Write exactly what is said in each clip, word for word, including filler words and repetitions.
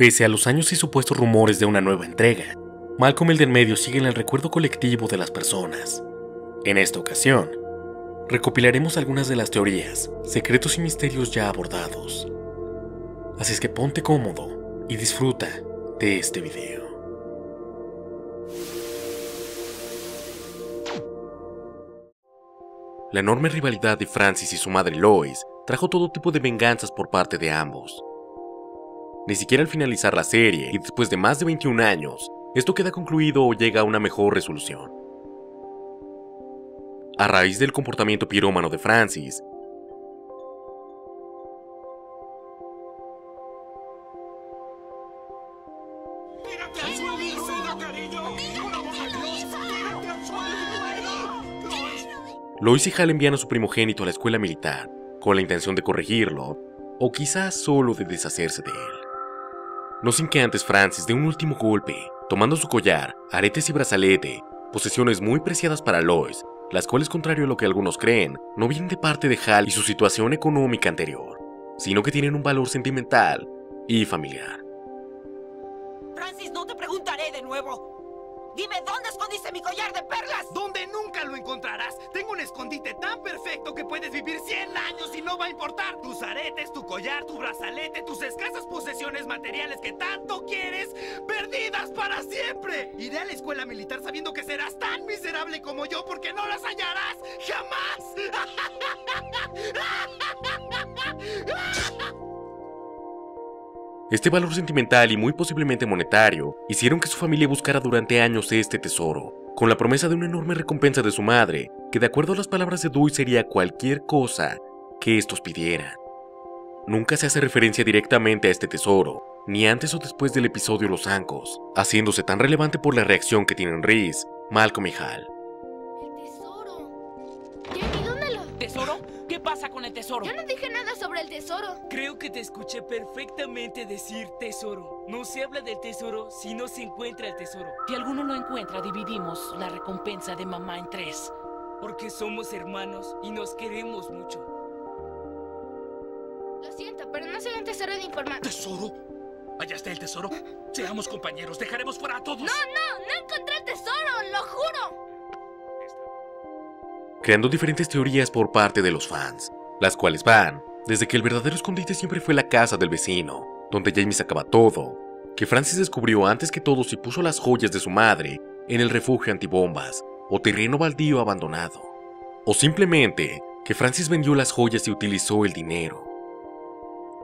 Pese a los años y supuestos rumores de una nueva entrega, Malcolm el del medio sigue en el recuerdo colectivo de las personas. En esta ocasión, recopilaremos algunas de las teorías, secretos y misterios ya abordados. Así es que ponte cómodo y disfruta de este video. La enorme rivalidad de Francis y su madre Lois trajo todo tipo de venganzas por parte de ambos. Ni siquiera al finalizar la serie y después de más de veintiún años, esto queda concluido o llega a una mejor resolución. A raíz del comportamiento pirómano de Francis, Lois y Hal envían a su primogénito a la escuela militar, con la intención de corregirlo, o quizás solo de deshacerse de él. No sin que antes Francis dé un último golpe, tomando su collar, aretes y brazalete, posesiones muy preciadas para Lois, las cuales, contrario a lo que algunos creen, no vienen de parte de Hal y su situación económica anterior, sino que tienen un valor sentimental y familiar. Francis, no te preguntaré de nuevo. Dime, ¿dónde escondiste mi collar de perlas? ¿Dónde nunca lo encontrarás? Tengo un escondite tan perfecto que puedes vivir cien años y no va a importar. Tus aretes, tu collar, tu brazalete, tus escasas posesiones materiales que tanto quieres, perdidas para siempre. Iré a la escuela militar sabiendo que serás tan miserable como yo porque no las hallarás jamás. Este valor sentimental y muy posiblemente monetario hicieron que su familia buscara durante años este tesoro, con la promesa de una enorme recompensa de su madre, que de acuerdo a las palabras de Dewey sería cualquier cosa que estos pidieran. Nunca se hace referencia directamente a este tesoro, ni antes o después del episodio Los Zancos, haciéndose tan relevante por la reacción que tienen Reese, Malcolm y Hal. El tesoro. Jamie, dónalo. ¿Tesoro? ¿Qué pasa con el tesoro? Yo no dije nada sobre el tesoro. Creo que te escuché perfectamente decir tesoro. No se habla del tesoro si no se encuentra el tesoro. Si alguno lo encuentra, dividimos la recompensa de mamá en tres. Porque somos hermanos y nos queremos mucho. Lo siento, pero no soy un tesoro de informa... ¿Tesoro? Allá está el tesoro. Seamos compañeros, dejaremos fuera a todos. No, no, no encontré el tesoro, lo juro. Creando diferentes teorías por parte de los fans, las cuales van desde que el verdadero escondite siempre fue la casa del vecino, donde Jamie sacaba todo, que Francis descubrió antes que todos y puso las joyas de su madre en el refugio antibombas o terreno baldío abandonado, o simplemente que Francis vendió las joyas y utilizó el dinero.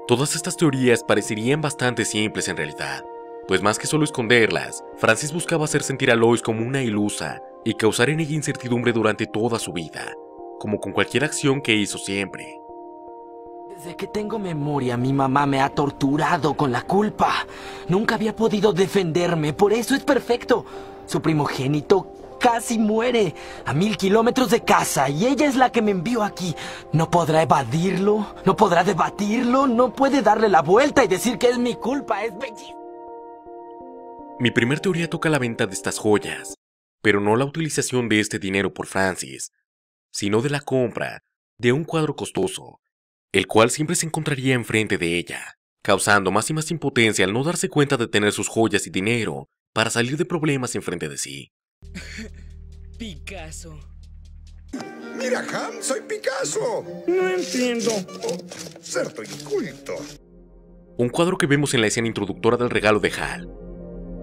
Todas estas teorías parecerían bastante simples en realidad, pues más que solo esconderlas, Francis buscaba hacer sentir a Lois como una ilusa y causar en ella incertidumbre durante toda su vida, como con cualquier acción que hizo siempre. Desde que tengo memoria, mi mamá me ha torturado con la culpa. Nunca había podido defenderme, por eso es perfecto. Su primogénito casi muere a mil kilómetros de casa y ella es la que me envió aquí. No podrá evadirlo, no podrá debatirlo, no puede darle la vuelta y decir que es mi culpa, es bellísimo. Mi primer teoría toca la venta de estas joyas, pero no la utilización de este dinero por Francis, sino de la compra de un cuadro costoso, el cual siempre se encontraría enfrente de ella, causando más y más impotencia al no darse cuenta de tener sus joyas y dinero para salir de problemas enfrente de sí. Picasso. Mira, Ham, soy Picasso. No entiendo. Oh, cierto inculto. Un cuadro que vemos en la escena introductora del regalo de Hal.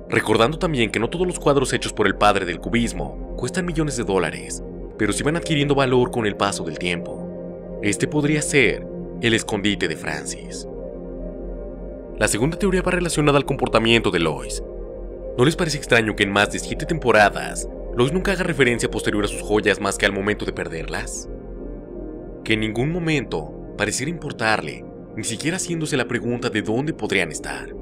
Recordando también que no todos los cuadros hechos por el padre del cubismo cuestan millones de dólares, pero sí van adquiriendo valor con el paso del tiempo. Este podría ser el escondite de Francis. La segunda teoría va relacionada al comportamiento de Lois. ¿No les parece extraño que en más de siete temporadas, Lois nunca haga referencia posterior a sus joyas más que al momento de perderlas? Que en ningún momento pareciera importarle, ni siquiera haciéndose la pregunta de dónde podrían estar.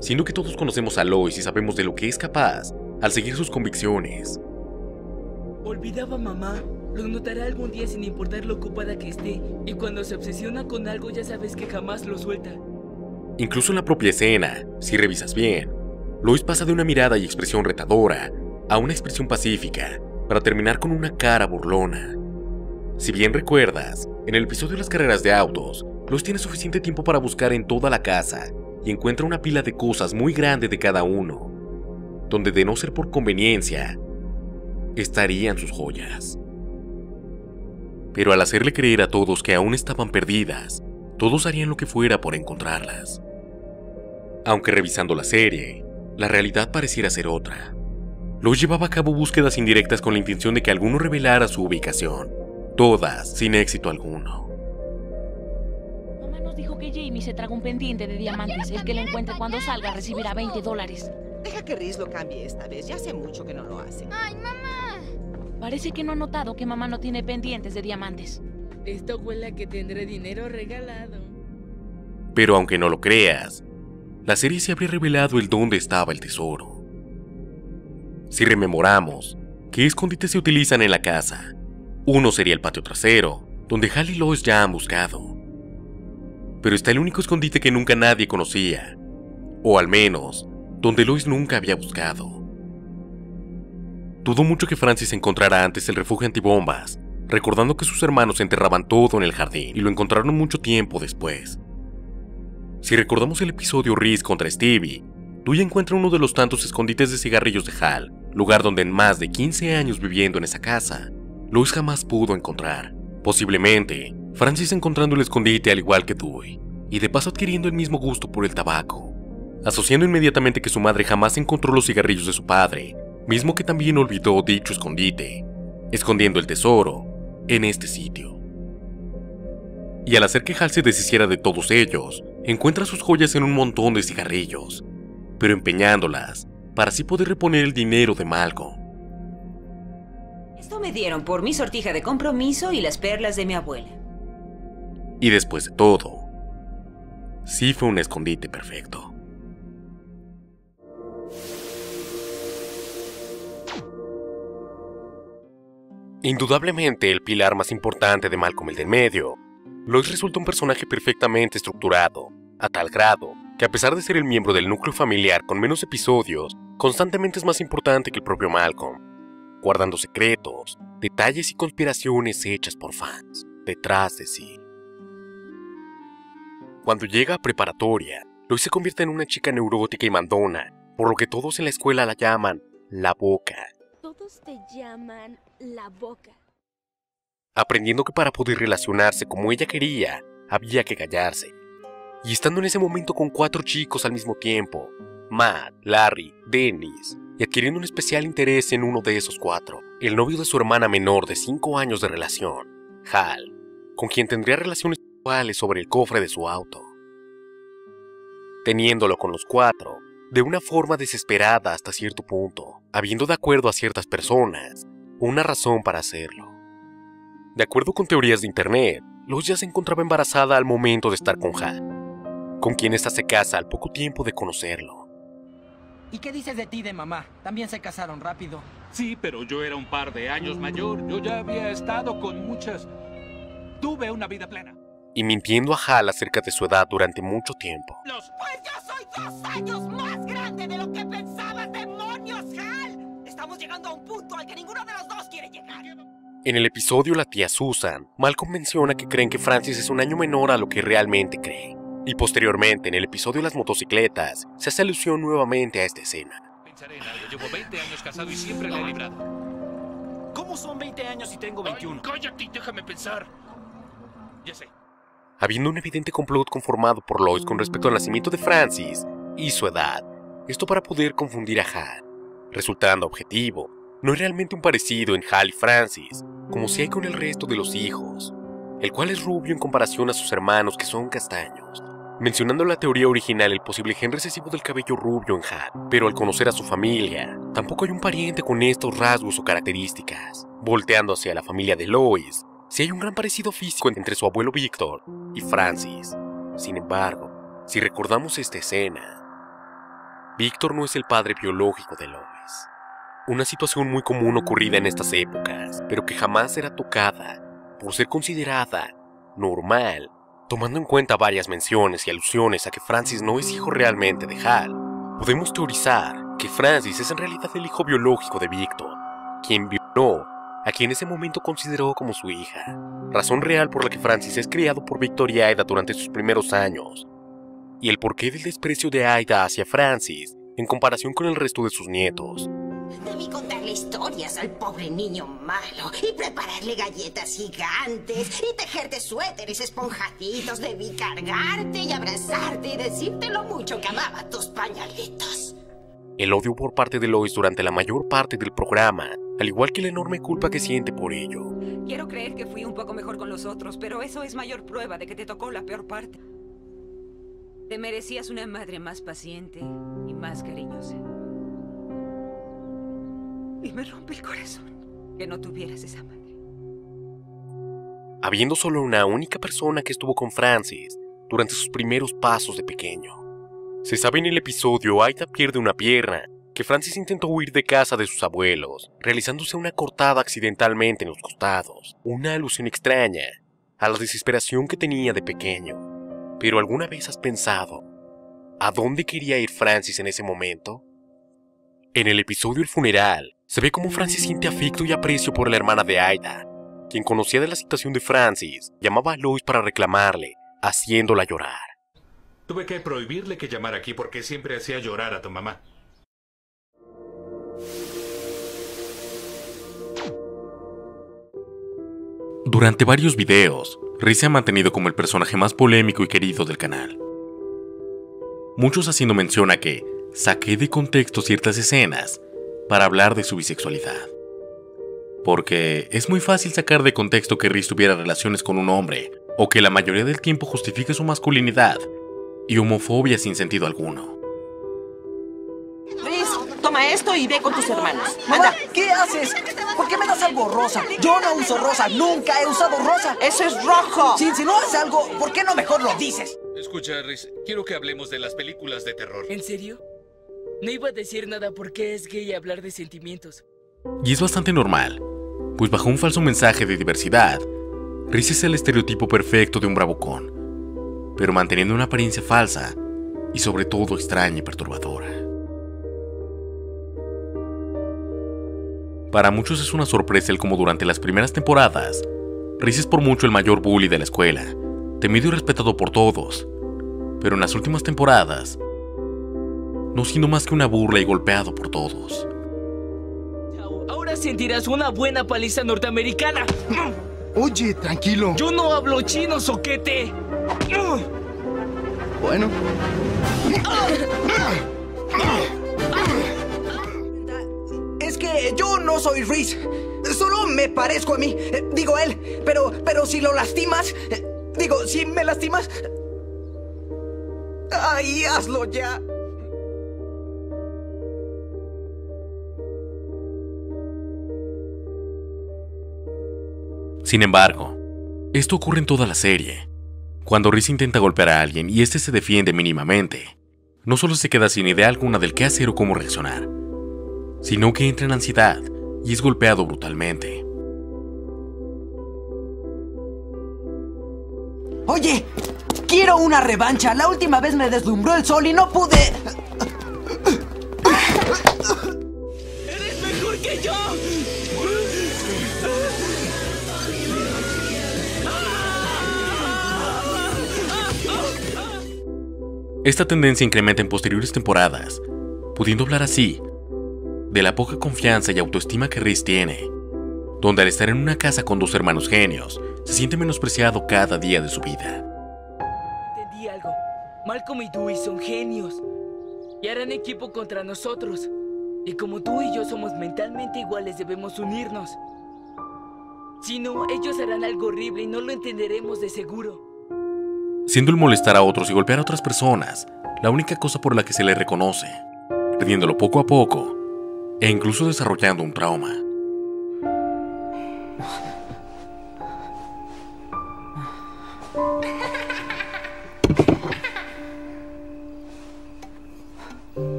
Siendo que todos conocemos a Lois y sabemos de lo que es capaz al seguir sus convicciones. Olvidaba a mamá, lo notará algún día sin importar lo ocupada que esté, y cuando se obsesiona con algo ya sabes que jamás lo suelta. Incluso en la propia escena, si revisas bien, Lois pasa de una mirada y expresión retadora a una expresión pacífica, para terminar con una cara burlona. Si bien recuerdas, en el episodio de las carreras de autos, Lois tiene suficiente tiempo para buscar en toda la casa y encuentra una pila de cosas muy grande de cada uno, donde de no ser por conveniencia, estarían sus joyas. Pero al hacerle creer a todos que aún estaban perdidas, todos harían lo que fuera por encontrarlas. Aunque revisando la serie, la realidad pareciera ser otra. Lois llevaba a cabo búsquedas indirectas con la intención de que alguno revelara su ubicación, todas sin éxito alguno. Mamá nos dijo que Jamie se tragó un pendiente de diamantes. El que lo encuentre cuando salga recibirá veinte dólares. Deja que Reese lo cambie esta vez, ya hace mucho que no lo hace. ¡Ay, mamá! Parece que no ha notado que mamá no tiene pendientes de diamantes. Esto huele a que tendré dinero regalado. Pero aunque no lo creas, la serie se habría revelado el dónde estaba el tesoro. Si rememoramos qué escondites se utilizan en la casa, uno sería el patio trasero, donde Hal y Lois ya han buscado. Pero está el único escondite que nunca nadie conocía, o al menos, donde Lois nunca había buscado. Dudó mucho que Francis encontrara antes el refugio antibombas, recordando que sus hermanos enterraban todo en el jardín y lo encontraron mucho tiempo después. Si recordamos el episodio Reese contra Stevie, Dewey encuentra uno de los tantos escondites de cigarrillos de Hal, lugar donde en más de quince años viviendo en esa casa, Lois jamás pudo encontrar. Posiblemente, Francis encontrando el escondite al igual que Dewey, y de paso adquiriendo el mismo gusto por el tabaco, asociando inmediatamente que su madre jamás encontró los cigarrillos de su padre, mismo que también olvidó dicho escondite, escondiendo el tesoro en este sitio. Y al hacer que Hal se deshiciera de todos ellos, encuentra sus joyas en un montón de cigarrillos, pero empeñándolas para así poder reponer el dinero de Malcolm. Esto me dieron por mi sortija de compromiso y las perlas de mi abuela. Y después de todo, sí fue un escondite perfecto. Indudablemente el pilar más importante de Malcolm el del medio, Lois resulta un personaje perfectamente estructurado, a tal grado que a pesar de ser el miembro del núcleo familiar con menos episodios, constantemente es más importante que el propio Malcolm, guardando secretos, detalles y conspiraciones hechas por fans detrás de sí. Cuando llega a preparatoria, Lois se convierte en una chica neurótica y mandona, por lo que todos en la escuela la llaman la boca. Todos te llaman la boca. Aprendiendo que para poder relacionarse como ella quería, había que callarse. Y estando en ese momento con cuatro chicos al mismo tiempo, Matt, Larry, Dennis, y adquiriendo un especial interés en uno de esos cuatro, el novio de su hermana menor de cinco años de relación, Hal, con quien tendría relaciones sexuales sobre el cofre de su auto. Teniéndolo con los cuatro, de una forma desesperada hasta cierto punto, habiendo de acuerdo a ciertas personas una razón para hacerlo. De acuerdo con teorías de internet, Lois ya se encontraba embarazada al momento de estar con Hal, con quien ésta se casa al poco tiempo de conocerlo. ¿Y qué dices de ti de mamá? También se casaron rápido. Sí, pero yo era un par de años mayor. Yo ya había estado con muchas. Tuve una vida plena. Y mintiendo a Hal acerca de su edad durante mucho tiempo. Los... Pues yo soy dos años más grande de lo que pensabas, demonios, Hal. Estamos llegando a un punto al que ninguno de los dos quiere llegar. En el episodio La tía Susan, Malcolm menciona que creen que Francis es un año menor a lo que realmente cree. Y posteriormente, en el episodio Las motocicletas, se hace alusión nuevamente a esta escena. Pensaré en algo. Llevo veinte años casado y siempre la he librado. ¿Cómo son veinte años si tengo veintiuno? Ay, cállate y déjame pensar. Ya sé. Habiendo un evidente complot conformado por Lois con respecto al nacimiento de Francis y su edad. Esto para poder confundir a Hal. Resultando objetivo, no es realmente un parecido en Hal y Francis, como si hay con el resto de los hijos, el cual es rubio en comparación a sus hermanos que son castaños, mencionando la teoría original el posible gen recesivo del cabello rubio en Hal, pero al conocer a su familia, tampoco hay un pariente con estos rasgos o características. Volteando hacia la familia de Lois, sí hay un gran parecido físico entre su abuelo Víctor y Francis. Sin embargo, si recordamos esta escena, Víctor no es el padre biológico de Lois. Una situación muy común ocurrida en estas épocas, pero que jamás era tocada por ser considerada normal, tomando en cuenta varias menciones y alusiones a que Francis no es hijo realmente de Hal. Podemos teorizar que Francis es en realidad el hijo biológico de Víctor, quien violó a quien en ese momento consideró como su hija, razón real por la que Francis es criado por Víctor y Aida durante sus primeros años, y el porqué del desprecio de Aida hacia Francis en comparación con el resto de sus nietos. Debí contarle historias al pobre niño malo y prepararle galletas gigantes y tejerte suéteres esponjaditos. Debí cargarte y abrazarte y decirte lo mucho que amaba tus pañalitos. El odio por parte de Lois durante la mayor parte del programa, al igual que la enorme culpa que siente por ello. Quiero creer que fui un poco mejor con los otros, pero eso es mayor prueba de que te tocó la peor parte. Te merecías una madre más paciente y más cariñosa. Y me rompe el corazón que no tuvieras esa madre. Habiendo solo una única persona que estuvo con Francis durante sus primeros pasos de pequeño. Se sabe en el episodio Aida pierde una pierna, que Francis intentó huir de casa de sus abuelos, realizándose una cortada accidentalmente en los costados, una alusión extraña a la desesperación que tenía de pequeño. Pero ¿alguna vez has pensado a dónde quería ir Francis en ese momento? En el episodio El Funeral, se ve cómo Francis siente afecto y aprecio por la hermana de Aida, quien conocía de la situación de Francis, llamaba a Lois para reclamarle, haciéndola llorar. Tuve que prohibirle que llamara aquí porque siempre hacía llorar a tu mamá. Durante varios videos, Reese se ha mantenido como el personaje más polémico y querido del canal. Muchos haciendo mención a que saqué de contexto ciertas escenas para hablar de su bisexualidad. Porque es muy fácil sacar de contexto que Reese tuviera relaciones con un hombre, o que la mayoría del tiempo justifique su masculinidad y homofobia sin sentido alguno. Reese, toma esto y ve con tus hermanos. Anda. ¿Qué haces? ¿Por qué me das algo rosa? Yo no uso rosa, nunca he usado rosa. ¡Eso es rojo! Si, si no es algo, ¿por qué no mejor lo dices? Escucha, Reese, quiero que hablemos de las películas de terror. ¿En serio? No iba a decir nada porque es gay hablar de sentimientos. Y es bastante normal, pues bajo un falso mensaje de diversidad, Reese es el estereotipo perfecto de un bravucón, pero manteniendo una apariencia falsa y sobre todo extraña y perturbadora. Para muchos es una sorpresa el cómo durante las primeras temporadas, Reese es por mucho el mayor bully de la escuela, temido y respetado por todos, pero en las últimas temporadas, no siendo más que una burla y golpeado por todos. Ahora sentirás una buena paliza norteamericana. Oye, tranquilo. Yo no hablo chino, soquete. Bueno. Es que yo no soy Reese. Solo me parezco a mí. Digo él, pero, pero si lo lastimas... Digo, si me lastimas... Ay, hazlo ya. Sin embargo, esto ocurre en toda la serie. Cuando Reese intenta golpear a alguien y este se defiende mínimamente, no solo se queda sin idea alguna del qué hacer o cómo reaccionar, sino que entra en ansiedad y es golpeado brutalmente. Oye, quiero una revancha. La última vez me deslumbró el sol y no pude... ¡Eres mejor que yo! Esta tendencia incrementa en posteriores temporadas, pudiendo hablar así de la poca confianza y autoestima que Reese tiene, donde al estar en una casa con dos hermanos genios, se siente menospreciado cada día de su vida. Entendí algo. Malcolm y Dewey son genios y harán equipo contra nosotros. Y como tú y yo somos mentalmente iguales, debemos unirnos. Si no, ellos harán algo horrible y no lo entenderemos de seguro. Siendo el molestar a otros y golpear a otras personas la única cosa por la que se le reconoce, perdiéndolo poco a poco e incluso desarrollando un trauma.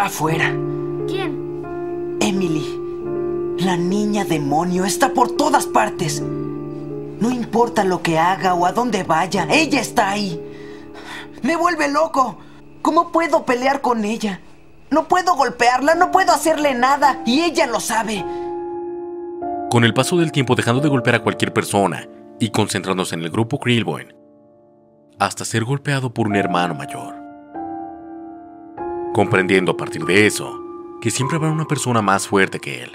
Afuera. ¿Quién? Emily. La niña demonio está por todas partes. No importa lo que haga o a dónde vaya, ella está ahí. Me vuelve loco. ¿Cómo puedo pelear con ella? No puedo golpearla, no puedo hacerle nada, y ella lo sabe. Con el paso del tiempo dejando de golpear a cualquier persona y concentrándose en el grupo Krillboy, hasta ser golpeado por un hermano mayor. Comprendiendo a partir de eso, que siempre habrá una persona más fuerte que él,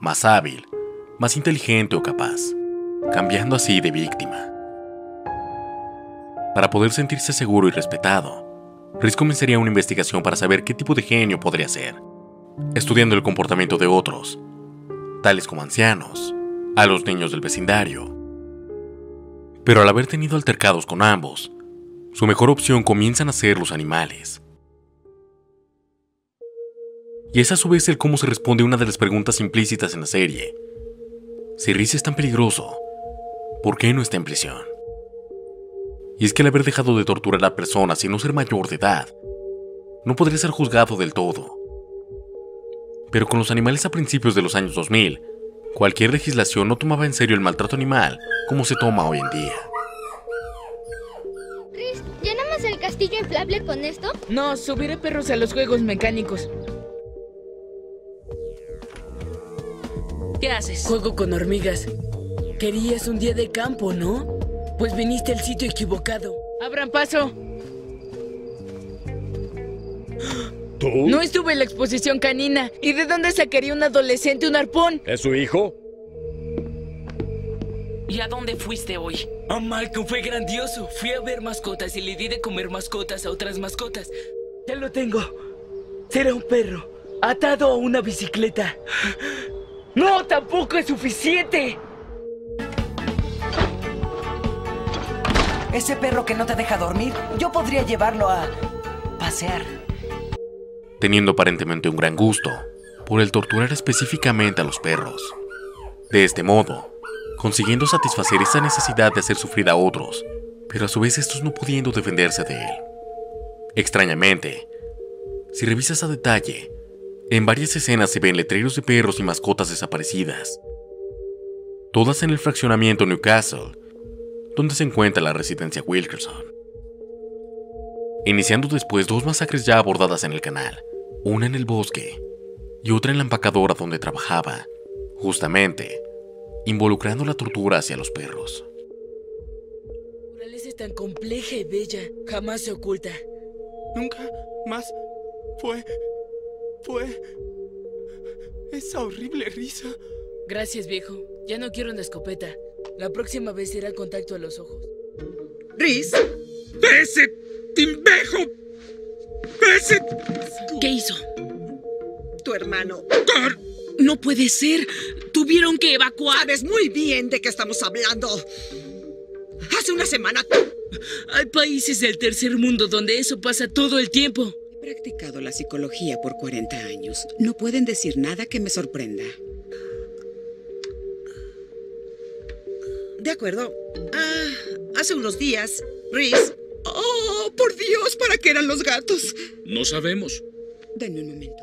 más hábil, más inteligente o capaz, cambiando así de víctima. Para poder sentirse seguro y respetado, Reese comenzaría una investigación para saber qué tipo de genio podría ser, estudiando el comportamiento de otros, tales como ancianos, a los niños del vecindario. Pero al haber tenido altercados con ambos, su mejor opción comienzan a ser los animales. Y es a su vez el cómo se responde una de las preguntas implícitas en la serie. Si Reese es tan peligroso, ¿por qué no está en prisión? Y es que al haber dejado de torturar a personas y no ser mayor de edad, no podría ser juzgado del todo. Pero con los animales a principios de los años dos mil, cualquier legislación no tomaba en serio el maltrato animal como se toma hoy en día. Chris, ¿llenamos el castillo inflable con esto? No, subiré perros a los juegos mecánicos. ¿Qué haces? Juego con hormigas. Querías un día de campo, ¿no? Pues viniste al sitio equivocado. ¡Abran paso! ¿Tú? No estuve en la exposición canina. ¿Y de dónde sacaría un adolescente un arpón? ¿Es su hijo? ¿Y a dónde fuiste hoy? A Malcolm fue grandioso. Fui a ver mascotas y le di de comer mascotas a otras mascotas. Ya lo tengo. Será un perro atado a una bicicleta. ¡No, tampoco es suficiente! Ese perro que no te deja dormir, yo podría llevarlo a pasear. Teniendo aparentemente un gran gusto por el torturar específicamente a los perros. De este modo, consiguiendo satisfacer esa necesidad de hacer sufrir a otros, pero a su vez estos no pudiendo defenderse de él. Extrañamente, si revisas a detalle, en varias escenas se ven letreros de perros y mascotas desaparecidas. Todas en el fraccionamiento Newcastle, donde se encuentra la residencia Wilkerson. Iniciando después dos masacres ya abordadas en el canal, una en el bosque y otra en la empacadora donde trabajaba, justamente involucrando la tortura hacia los perros. La naturaleza es tan compleja y bella, jamás se oculta. Nunca más fue... fue... esa horrible risa. Gracias, viejo. Ya no quiero una escopeta. La próxima vez será el contacto a los ojos. ¿Reese? ¡Ese timbejo! ¡Ese! ¿Qué hizo? Tu hermano. ¡Tor! No puede ser. Tuvieron que evacuar. Sabes muy bien de qué estamos hablando. Hace una semana... Hay países del tercer mundo donde eso pasa todo el tiempo. He practicado la psicología por cuarenta años. No pueden decir nada que me sorprenda. De acuerdo. Ah, hace unos días, Reese... ¡Oh, por Dios! ¿Para qué eran los gatos? No sabemos. Denme un momento.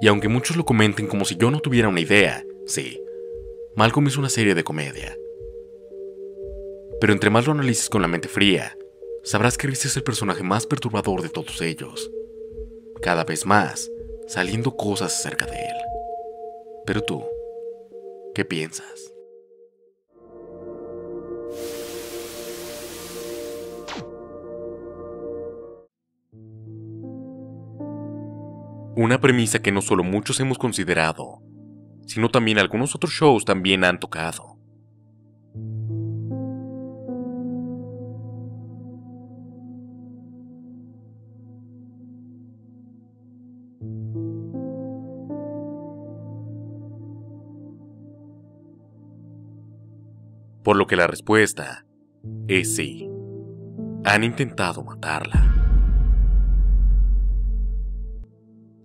Y aunque muchos lo comenten como si yo no tuviera una idea, sí, Malcolm es una serie de comedia. Pero entre más lo analices con la mente fría, sabrás que Reese es el personaje más perturbador de todos ellos. Cada vez más, saliendo cosas acerca de él. Pero tú, ¿qué piensas? Una premisa que no solo muchos hemos considerado, sino también algunos otros shows también han tocado. Por lo que la respuesta es sí. Han intentado matarla.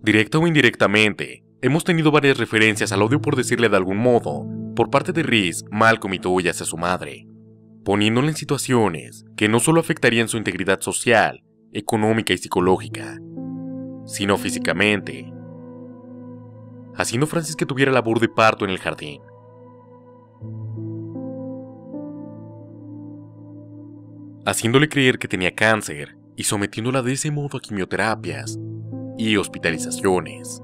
Directa o indirectamente, hemos tenido varias referencias al odio, por decirle de algún modo, por parte de Reese, Malcolm y Dewey hacia su madre, poniéndola en situaciones que no solo afectarían su integridad social, económica y psicológica, sino físicamente, haciendo a Francis que tuviera labor de parto en el jardín. Haciéndole creer que tenía cáncer y sometiéndola de ese modo a quimioterapias, y hospitalizaciones.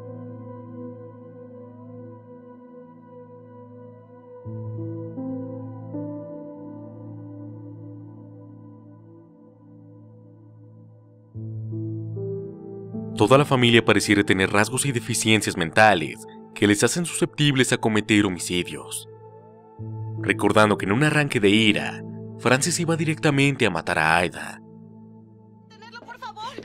Toda la familia pareciera tener rasgos y deficiencias mentales que les hacen susceptibles a cometer homicidios. Recordando que en un arranque de ira, Francis iba directamente a matar a Aida. ¡Detenerlo, por favor!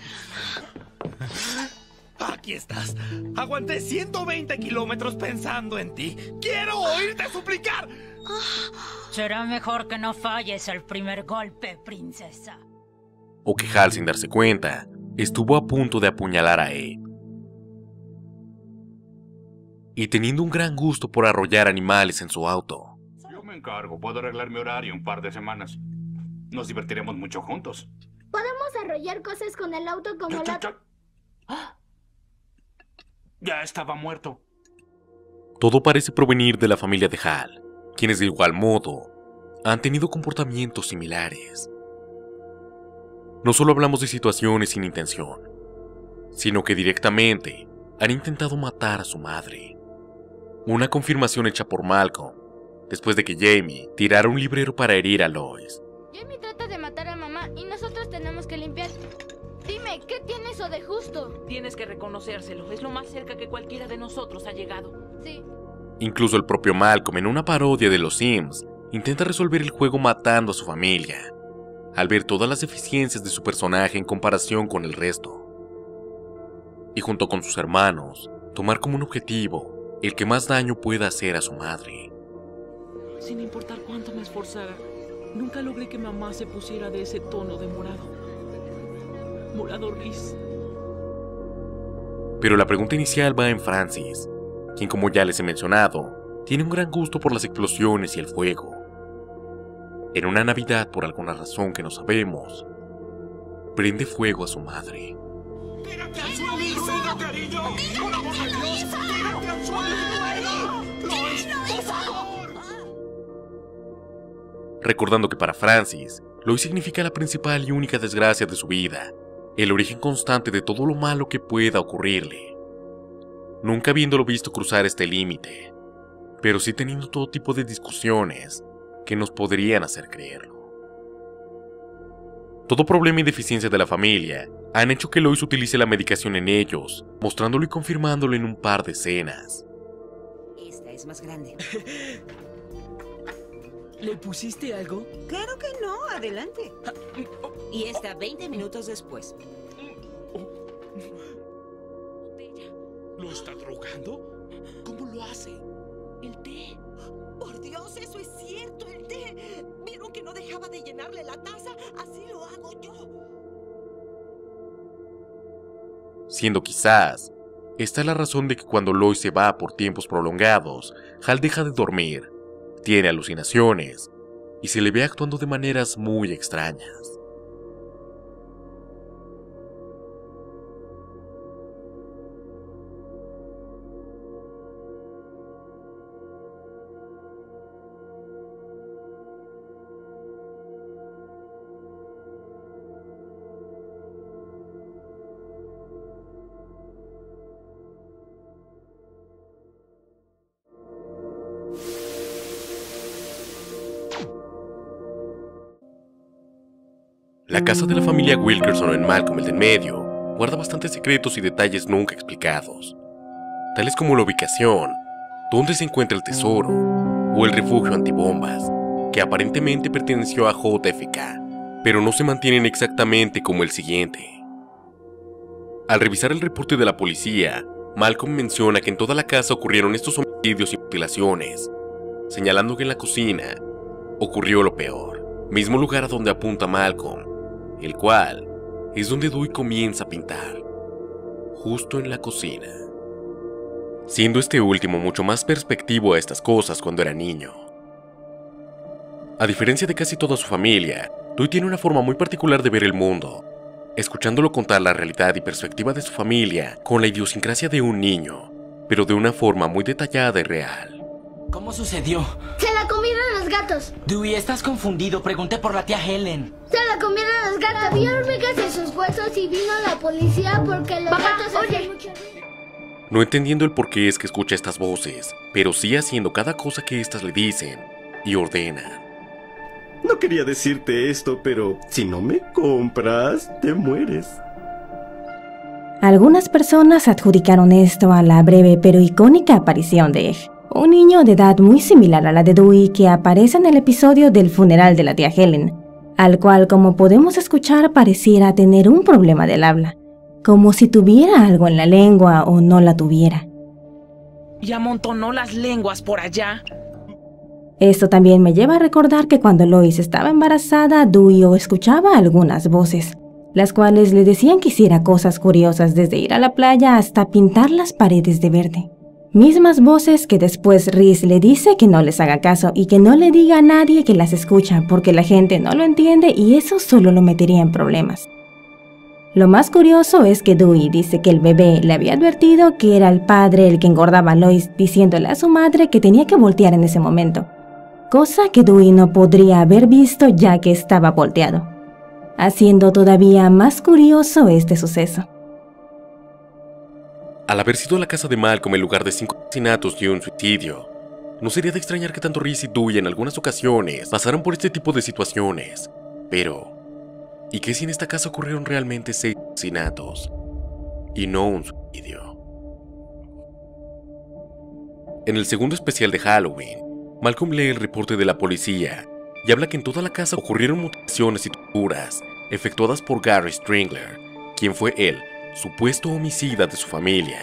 Aquí estás. Aguanté ciento veinte kilómetros pensando en ti. ¡Quiero oírte suplicar! Será mejor que no falles el primer golpe, princesa. O que Hal, sin darse cuenta, estuvo a punto de apuñalar a Ed. Y teniendo un gran gusto por arrollar animales en su auto. Yo me encargo, puedo arreglar mi horario un par de semanas. Nos divertiremos mucho juntos. Podemos arrollar cosas con el auto como la... ¡Ah! Ya estaba muerto. Todo parece provenir de la familia de Hal, quienes de igual modo han tenido comportamientos similares. No solo hablamos de situaciones sin intención, sino que directamente han intentado matar a su madre. Una confirmación hecha por Malcolm, después de que Jamie tirara un librero para herir a Lois. Jamie trata de matar a mamá y nosotros tenemos que limpiar. Dime, ¿qué tiene eso de justo? Tienes que reconocérselo, es lo más cerca que cualquiera de nosotros ha llegado. Sí. Incluso el propio Malcolm, en una parodia de los Sims, intenta resolver el juego matando a su familia, al ver todas las deficiencias de su personaje en comparación con el resto. Y junto con sus hermanos, tomar como un objetivo el que más daño pueda hacer a su madre. Sin importar cuánto me esforzara, nunca logré que mamá se pusiera de ese tono de morado. Morado gris. Pero la pregunta inicial va en Francis, quien, como ya les he mencionado, tiene un gran gusto por las explosiones y el fuego. En una Navidad, por alguna razón que no sabemos, prende fuego a su madre. ¡Tírate al suelo! ¡Tírate, cariño! ¡Por amor de Dios! ¡Tírate al suelo! Recordando que para Francis, Lois significa la principal y única desgracia de su vida, el origen constante de todo lo malo que pueda ocurrirle. Nunca habiéndolo visto cruzar este límite, pero sí teniendo todo tipo de discusiones que nos podrían hacer creerlo. Todo problema y deficiencia de la familia han hecho que Lois utilice la medicación en ellos, mostrándolo y confirmándolo en un par de escenas. Esta es más grande. ¿Le pusiste algo? Claro que no, adelante. Y está veinte minutos después. ¿Lo está drogando? ¿Cómo lo hace? El té. Por Dios, eso es cierto, el té. Vieron que no dejaba de llenarle la taza, así lo hago yo. Siendo quizás esta la razón de que cuando Lois se va por tiempos prolongados, Hal deja de dormir, tiene alucinaciones y se le ve actuando de maneras muy extrañas. La casa de la familia Wilkerson en Malcolm el del medio guarda bastantes secretos y detalles nunca explicados, tales como la ubicación, dónde se encuentra el tesoro o el refugio antibombas, que aparentemente perteneció a J F K, pero no se mantienen exactamente como el siguiente. Al revisar el reporte de la policía, Malcolm menciona que en toda la casa ocurrieron estos homicidios y mutilaciones, señalando que en la cocina ocurrió lo peor, mismo lugar a donde apunta Malcolm, el cual es donde Dewey comienza a pintar, justo en la cocina, siendo este último mucho más perspectivo a estas cosas cuando era niño. A diferencia de casi toda su familia, Dewey tiene una forma muy particular de ver el mundo, escuchándolo contar la realidad y perspectiva de su familia con la idiosincrasia de un niño, pero de una forma muy detallada y real. ¿Cómo sucedió? Se la comieron los gatos. Dewey, estás confundido. Pregunté por la tía Helen. Se la comieron los gatos. Vieron migas en sus huesos y vino la policía porque los Papá, gatos hacen mucho ruido. No entendiendo el por qué es que escucha estas voces, pero sí haciendo cada cosa que estas le dicen y ordenan. No quería decirte esto, pero si no me compras, te mueres. Algunas personas adjudicaron esto a la breve pero icónica aparición de un niño de edad muy similar a la de Dewey que aparece en el episodio del funeral de la tía Helen, al cual, como podemos escuchar, pareciera tener un problema del habla, como si tuviera algo en la lengua o no la tuviera. Y amontonó las lenguas por allá. Esto también me lleva a recordar que cuando Lois estaba embarazada, Dewey escuchaba algunas voces, las cuales le decían que hiciera cosas curiosas desde ir a la playa hasta pintar las paredes de verde. Mismas voces que después Reese le dice que no les haga caso y que no le diga a nadie que las escucha porque la gente no lo entiende y eso solo lo metería en problemas. Lo más curioso es que Dewey dice que el bebé le había advertido que era el padre el que engordaba a Lois, diciéndole a su madre que tenía que voltear en ese momento. Cosa que Dewey no podría haber visto ya que estaba volteado, haciendo todavía más curioso este suceso. Al haber sido la casa de Malcolm el lugar de cinco asesinatos y un suicidio, no sería de extrañar que tanto Reese y Dewey en algunas ocasiones pasaran por este tipo de situaciones, pero ¿y qué si en esta casa ocurrieron realmente seis asesinatos y no un suicidio? En el segundo especial de Halloween, Malcolm lee el reporte de la policía y habla que en toda la casa ocurrieron mutilaciones y torturas efectuadas por Gary Stringler, quien fue el supuesto homicida de su familia,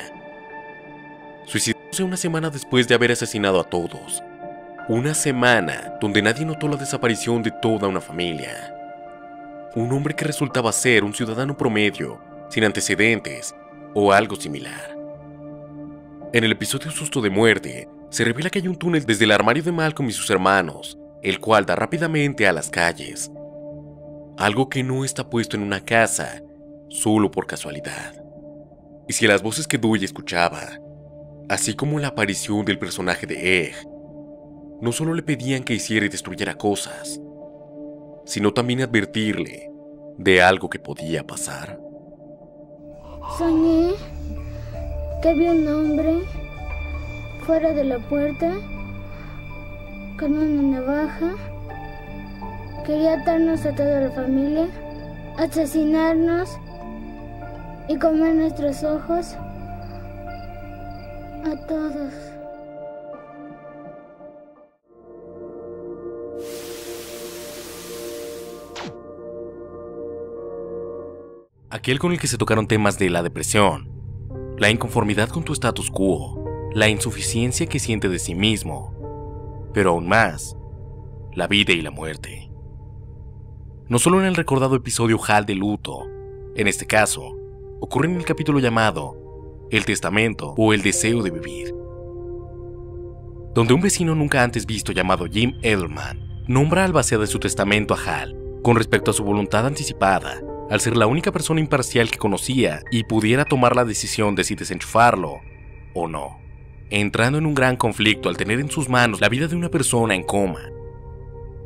suicidándose una semana después de haber asesinado a todos. Una semana donde nadie notó la desaparición de toda una familia. Un hombre que resultaba ser un ciudadano promedio, sin antecedentes o algo similar. En el episodio Susto de Muerte, se revela que hay un túnel desde el armario de Malcolm y sus hermanos, el cual da rápidamente a las calles. Algo que no está puesto en una casa, solo por casualidad. Y si las voces que Dewey escuchaba, así como la aparición del personaje de Egg, no solo le pedían que hiciera y destruyera cosas, sino también advertirle de algo que podía pasar. Soñé que vi un hombre fuera de la puerta con una navaja. Quería atarnos a toda la familia, asesinarnos y comer nuestros ojos a todos. Aquel con el que se tocaron temas de la depresión, la inconformidad con tu status quo, la insuficiencia que siente de sí mismo, pero aún más, la vida y la muerte. No solo en el recordado episodio Hal de luto, en este caso, ocurre en el capítulo llamado El Testamento o El Deseo de Vivir, donde un vecino nunca antes visto llamado Jim Edelman nombra al base de su testamento a Hal con respecto a su voluntad anticipada, al ser la única persona imparcial que conocía y pudiera tomar la decisión de si desenchufarlo o no, entrando en un gran conflicto al tener en sus manos la vida de una persona en coma.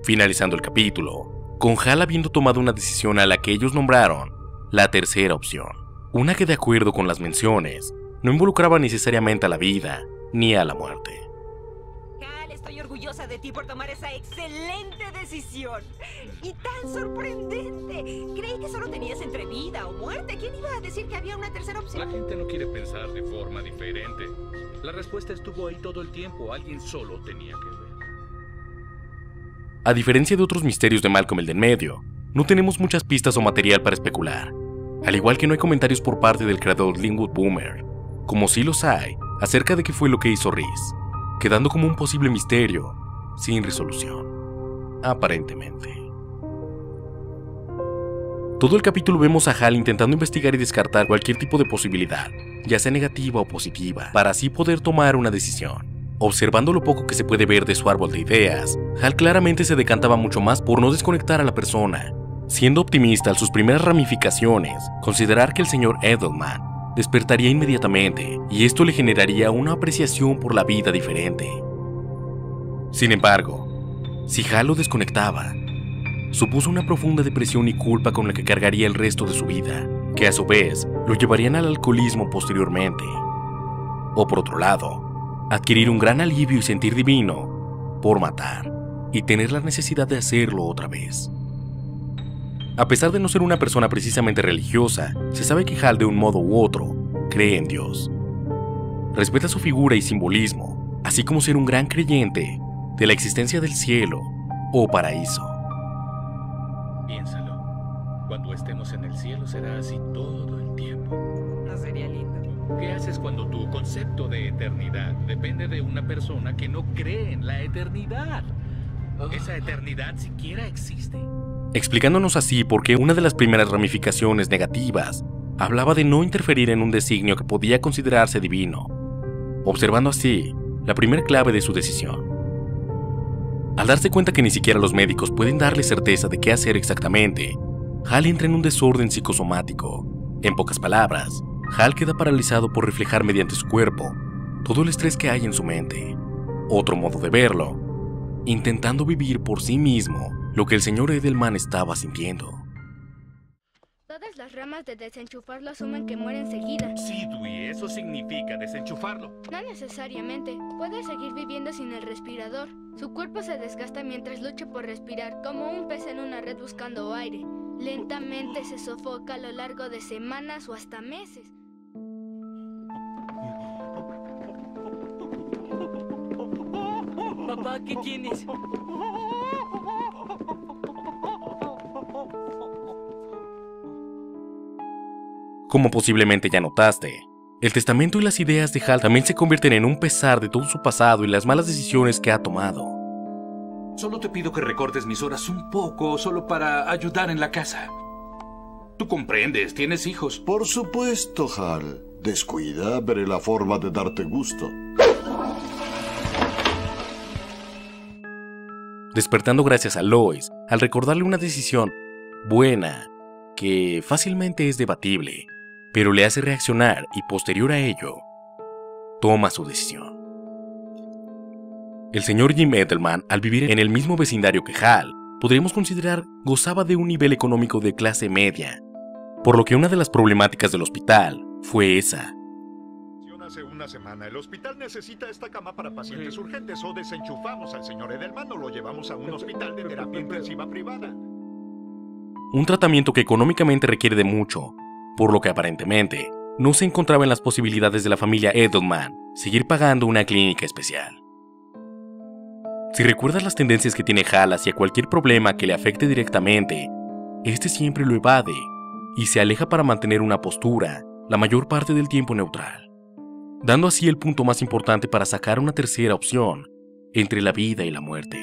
Finalizando el capítulo, con Hal habiendo tomado una decisión a la que ellos nombraron la tercera opción, una que de acuerdo con las menciones, no involucraba necesariamente a la vida ni a la muerte. Estoy orgullosa de ti por tomar esa excelente decisión. Y tan sorprendente. Creí que solo tenías entre vida o muerte. ¿Quién iba a decir que había una tercera opción? La gente no quiere pensar de forma diferente. La respuesta estuvo ahí todo el tiempo. Alguien solo tenía que ver. A diferencia de otros misterios de Malcolm el del medio, no tenemos muchas pistas o material para especular. Al igual que no hay comentarios por parte del creador Linwood Boomer, como sí los hay acerca de qué fue lo que hizo Reese, quedando como un posible misterio sin resolución, aparentemente. Todo el capítulo vemos a Hal intentando investigar y descartar cualquier tipo de posibilidad, ya sea negativa o positiva, para así poder tomar una decisión. Observando lo poco que se puede ver de su árbol de ideas, Hal claramente se decantaba mucho más por no desconectar a la persona, siendo optimista al sus primeras ramificaciones, considerar que el señor Edelman despertaría inmediatamente y esto le generaría una apreciación por la vida diferente. Sin embargo, si Hal lo desconectaba, supuso una profunda depresión y culpa con la que cargaría el resto de su vida, que a su vez lo llevarían al alcoholismo posteriormente. O por otro lado, adquirir un gran alivio y sentir divino por matar y tener la necesidad de hacerlo otra vez. A pesar de no ser una persona precisamente religiosa, se sabe que Hal de un modo u otro cree en Dios. Respeta su figura y simbolismo, así como ser un gran creyente de la existencia del cielo o paraíso. Piénsalo, cuando estemos en el cielo será así todo el tiempo. No sería lindo. ¿Qué haces cuando tu concepto de eternidad depende de una persona que no cree en la eternidad? Oh. Esa eternidad siquiera existe. Explicándonos así por qué una de las primeras ramificaciones negativas hablaba de no interferir en un designio que podía considerarse divino, observando así la primera clave de su decisión. Al darse cuenta que ni siquiera los médicos pueden darle certeza de qué hacer exactamente, Hal entra en un desorden psicosomático. En pocas palabras, Hal queda paralizado por reflejar mediante su cuerpo todo el estrés que hay en su mente. Otro modo de verlo, intentando vivir por sí mismo lo que el señor Edelman estaba sintiendo. Todas las ramas de desenchufarlo asumen que muere enseguida. Sí, Dewey, eso significa desenchufarlo. No necesariamente. Puede seguir viviendo sin el respirador. Su cuerpo se desgasta mientras lucha por respirar, como un pez en una red buscando aire. Lentamente se sofoca a lo largo de semanas o hasta meses. Papá, ¿qué tienes? Como posiblemente ya notaste, el testamento y las ideas de Hal también se convierten en un pesar de todo su pasado y las malas decisiones que ha tomado. Solo te pido que recortes mis horas un poco, solo para ayudar en la casa. Tú comprendes, tienes hijos. Por supuesto, Hal. Descuida, veré la forma de darte gusto. Despertando gracias a Lois, al recordarle una decisión buena, que fácilmente es debatible, pero le hace reaccionar y posterior a ello, toma su decisión. El señor Jim Edelman, al vivir en el mismo vecindario que Hal, podríamos considerar gozaba de un nivel económico de clase media, por lo que una de las problemáticas del hospital fue esa. Hace una semana, el hospital necesita esta cama para pacientes sí. urgentes o desenchufamos al señor Edelman o lo llevamos a un hospital de terapia intensiva privada. Un tratamiento que económicamente requiere de mucho, por lo que aparentemente no se encontraba en las posibilidades de la familia Edelman seguir pagando una clínica especial. Si recuerdas las tendencias que tiene Hal hacia cualquier problema que le afecte directamente, este siempre lo evade y se aleja para mantener una postura la mayor parte del tiempo neutral, dando así el punto más importante para sacar una tercera opción entre la vida y la muerte.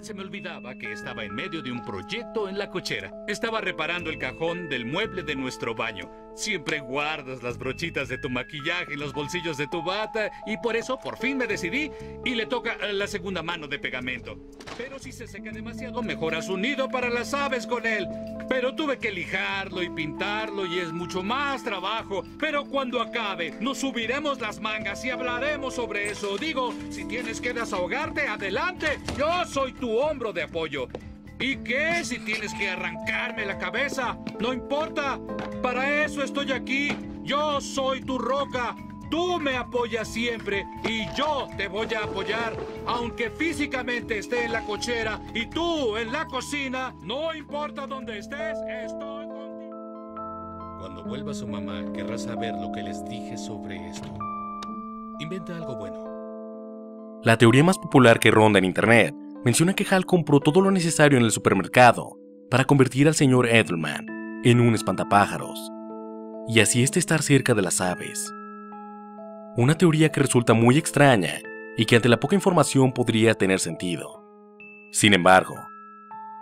Se me olvidaba que estaba en medio de un proyecto en la cochera. Estaba reparando el cajón del mueble de nuestro baño. Siempre guardas las brochitas de tu maquillaje en los bolsillos de tu bata y por eso por fin me decidí y le toca la segunda mano de pegamento. Pero si se seca demasiado, mejoras un nido para las aves con él. Pero tuve que lijarlo y pintarlo y es mucho más trabajo. Pero cuando acabe, nos subiremos las mangas y hablaremos sobre eso. Digo, si tienes que desahogarte, adelante. Yo soy tu hombro de apoyo. ¿Y qué si tienes que arrancarme la cabeza? No importa, para eso estoy aquí. Yo soy tu roca, tú me apoyas siempre y yo te voy a apoyar. Aunque físicamente esté en la cochera y tú en la cocina, no importa dónde estés, estoy contigo. Cuando vuelva su mamá, querrá saber lo que les dije sobre esto. Inventa algo bueno. La teoría más popular que ronda en internet menciona que Hal compró todo lo necesario en el supermercado para convertir al señor Edelman en un espantapájaros, y así este estar cerca de las aves. Una teoría que resulta muy extraña y que ante la poca información podría tener sentido. Sin embargo,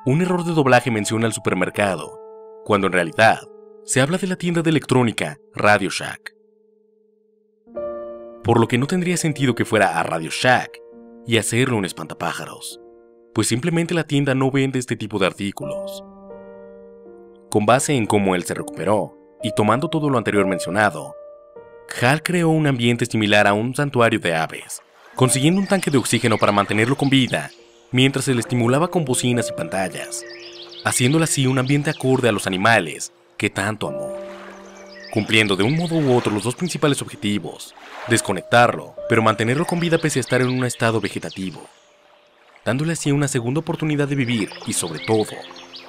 un error de doblaje menciona el supermercado, cuando en realidad se habla de la tienda de electrónica Radio Shack. Por lo que no tendría sentido que fuera a Radio Shack y hacerlo un espantapájaros, pues simplemente la tienda no vende este tipo de artículos. Con base en cómo él se recuperó, y tomando todo lo anterior mencionado, Hal creó un ambiente similar a un santuario de aves, consiguiendo un tanque de oxígeno para mantenerlo con vida, mientras se le estimulaba con bocinas y pantallas, haciéndole así un ambiente acorde a los animales que tanto amó, cumpliendo de un modo u otro los dos principales objetivos: desconectarlo, pero mantenerlo con vida pese a estar en un estado vegetativo, dándole así una segunda oportunidad de vivir y, sobre todo,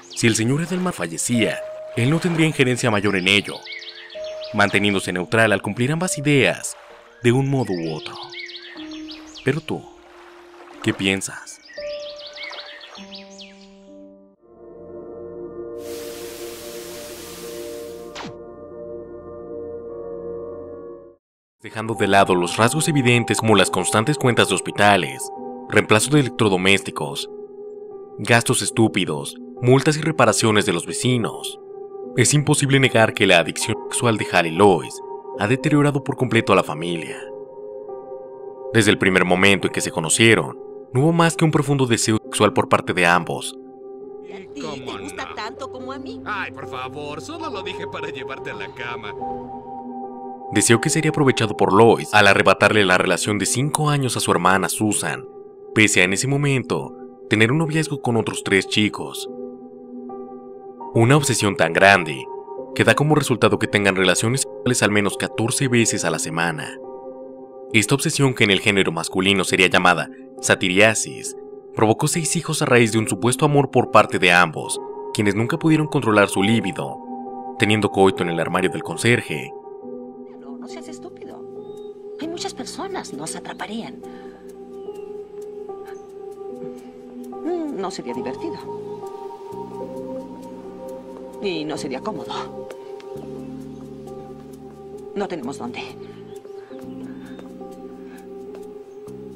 si el señor Edelman fallecía, él no tendría injerencia mayor en ello, manteniéndose neutral al cumplir ambas ideas de un modo u otro. Pero tú, ¿qué piensas? Dejando de lado los rasgos evidentes como las constantes cuentas de hospitales, reemplazo de electrodomésticos, gastos estúpidos, multas y reparaciones de los vecinos, es imposible negar que la adicción sexual de Hal y Lois ha deteriorado por completo a la familia. Desde el primer momento en que se conocieron, no hubo más que un profundo deseo sexual por parte de ambos. ¿Y a ti te gusta tanto como a mí? Ay, por favor, solo lo dije para llevarte a la cama. Deseo que sería aprovechado por Lois al arrebatarle la relación de cinco años a su hermana Susan, pese a en ese momento tener un noviazgo con otros tres chicos. Una obsesión tan grande que da como resultado que tengan relaciones sexuales al menos catorce veces a la semana. Esta obsesión, que en el género masculino sería llamada satiriasis, provocó seis hijos a raíz de un supuesto amor por parte de ambos, quienes nunca pudieron controlar su líbido, teniendo coito en el armario del conserje. No, no seas estúpido. Hay muchas personas, nos atraparían. No sería divertido. Y no sería cómodo. No tenemos dónde.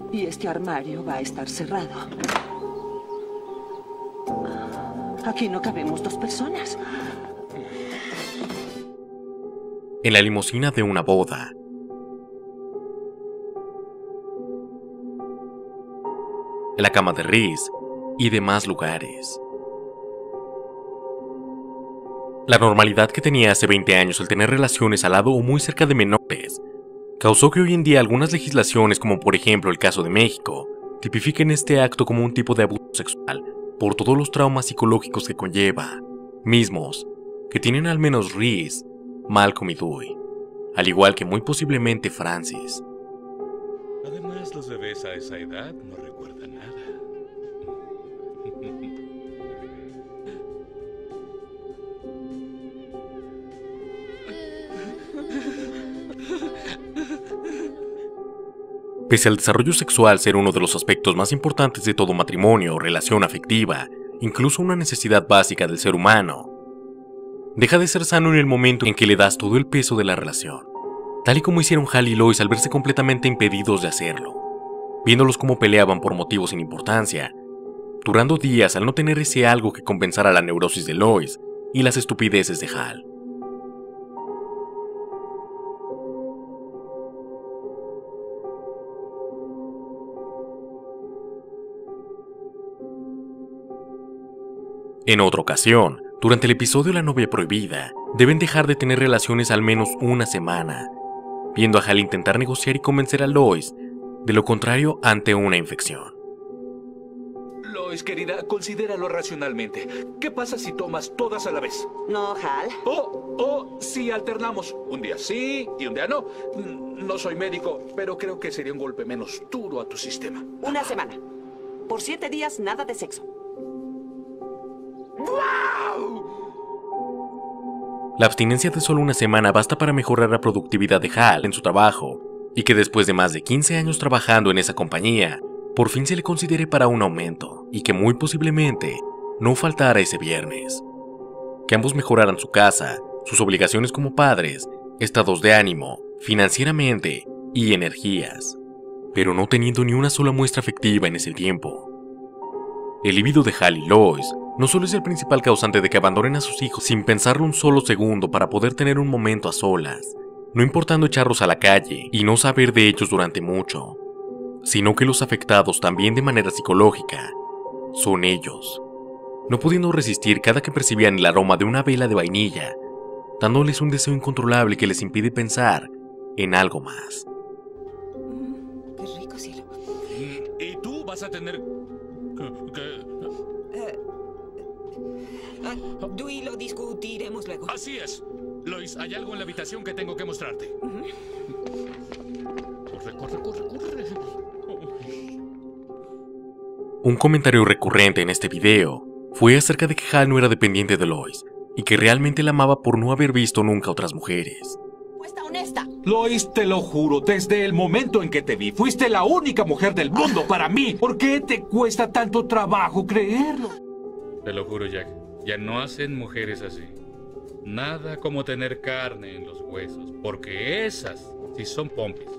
Y este armario va a estar cerrado. Aquí no cabemos dos personas. En la limusina de una boda, en la cama de Reese y demás lugares. La normalidad que tenía hace veinte años el tener relaciones al lado o muy cerca de menores causó que hoy en día algunas legislaciones, como por ejemplo el caso de México, tipifiquen este acto como un tipo de abuso sexual por todos los traumas psicológicos que conlleva, mismos que tienen al menos Reese, Malcolm y Dewey, al igual que muy posiblemente Francis. Además, los bebés a esa edad no recuerdan nada. Pese al desarrollo sexual ser uno de los aspectos más importantes de todo matrimonio o relación afectiva, incluso una necesidad básica del ser humano, deja de ser sano en el momento en que le das todo el peso de la relación, tal y como hicieron Hal y Lois al verse completamente impedidos de hacerlo, viéndolos como peleaban por motivos sin importancia, durando días al no tener ese algo que compensara la neurosis de Lois y las estupideces de Hal. En otra ocasión, durante el episodio La novia prohibida, deben dejar de tener relaciones al menos una semana, viendo a Hal intentar negociar y convencer a Lois de lo contrario ante una infección. Lois, querida, considéralo racionalmente. ¿Qué pasa si tomas todas a la vez? No, Hal. Oh, oh, sí, alternamos. Un día sí y un día no. No soy médico, pero creo que sería un golpe menos duro a tu sistema. Una semana. Por siete días, nada de sexo. ¡Wow! La abstinencia de solo una semana basta para mejorar la productividad de Hal en su trabajo, y que después de más de quince años trabajando en esa compañía, por fin se le considere para un aumento, y que muy posiblemente no faltara ese viernes. Que ambos mejoraran su casa, sus obligaciones como padres, estados de ánimo, financieramente y energías, pero no teniendo ni una sola muestra afectiva en ese tiempo. El libido de Hal y Lois no solo es el principal causante de que abandonen a sus hijos sin pensarlo un solo segundo para poder tener un momento a solas, no importando echarlos a la calle y no saber de ellos durante mucho, sino que los afectados también de manera psicológica son ellos, no pudiendo resistir cada que percibían el aroma de una vela de vainilla, dándoles un deseo incontrolable que les impide pensar en algo más. Mm, qué rico. santo cielo. Y tú vas a tener que... que... Uh, uh, Dewey, lo discutiremos luego. Así es. Lois, hay algo en la habitación que tengo que mostrarte. Uh-huh. Corre, corre, corre, corre. Oh. Un comentario recurrente en este video fue acerca de que Hal no era dependiente de Lois y que realmente la amaba por no haber visto nunca otras mujeres. Respuesta honesta. Lois, te lo juro, desde el momento en que te vi, fuiste la única mujer del mundo para mí. ¿Por qué te cuesta tanto trabajo creerlo? Te lo juro, Jack, ya no hacen mujeres así. Nada como tener carne en los huesos, porque esas sí son pompis.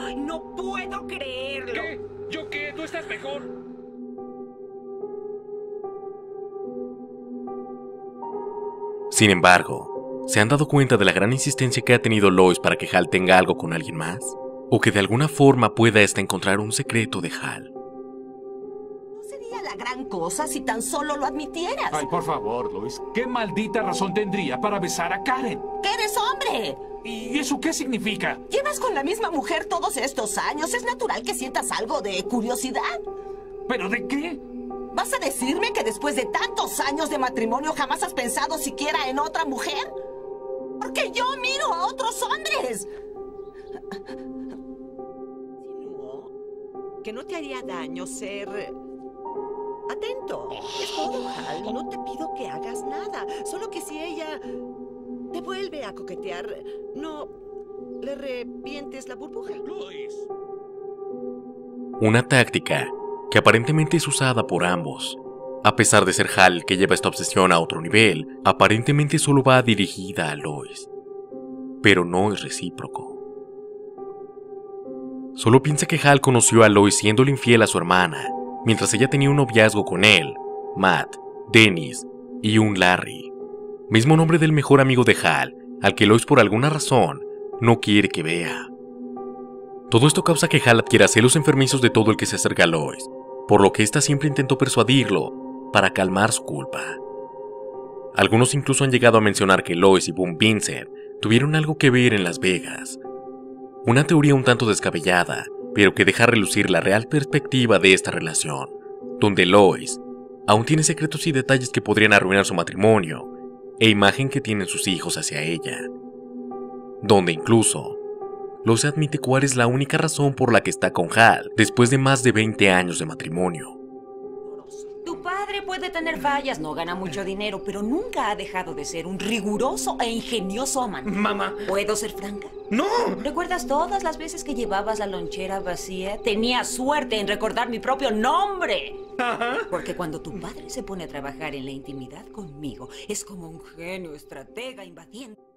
Ay, no puedo creerlo. ¿Qué? ¿Yo qué? ¿Tú estás mejor? Sin embargo, ¿se han dado cuenta de la gran insistencia que ha tenido Lois para que Hal tenga algo con alguien más? ¿O que de alguna forma pueda hasta encontrar un secreto de Hal? No sería la gran cosa si tan solo lo admitieras. Ay, por favor, Lois. ¿Qué maldita razón tendría para besar a Karen? ¡Que eres hombre! ¿Y eso qué significa? Llevas con la misma mujer todos estos años. Es natural que sientas algo de curiosidad. ¿Pero de qué? ¿Vas a decirme que después de tantos años de matrimonio jamás has pensado siquiera en otra mujer? Porque yo miro a otros hombres. Insinuó que no te haría daño ser atento. Es todo, Hal. No te pido que hagas nada. Solo que si ella te vuelve a coquetear, no le revientes la burbuja. Luis. Una táctica que aparentemente es usada por ambos. A pesar de ser Hal el que lleva esta obsesión a otro nivel, aparentemente solo va dirigida a Lois. Pero no es recíproco. Solo piensa que Hal conoció a Lois siéndole infiel a su hermana, mientras ella tenía un noviazgo con él, Matt, Dennis y un Larry. Mismo nombre del mejor amigo de Hal, al que Lois por alguna razón no quiere que vea. Todo esto causa que Hal adquiera celos enfermizos de todo el que se acerca a Lois, por lo que ésta siempre intentó persuadirlo para calmar su culpa. Algunos incluso han llegado a mencionar que Lois y Boone Vincent tuvieron algo que ver en Las Vegas. Una teoría un tanto descabellada, pero que deja relucir la real perspectiva de esta relación, donde Lois aún tiene secretos y detalles que podrían arruinar su matrimonio e imagen que tienen sus hijos hacia ella. Donde incluso, Lois admite cuál es la única razón por la que está con Hal después de más de veinte años de matrimonio. Tu padre puede tener fallas, no gana mucho dinero, pero nunca ha dejado de ser un riguroso e ingenioso amante. Mamá. ¿Puedo ser franca? ¡No! ¿Recuerdas todas las veces que llevabas la lonchera vacía? Tenía suerte en recordar mi propio nombre. Ajá. Porque cuando tu padre se pone a trabajar en la intimidad conmigo, es como un genio estratega invadiendo.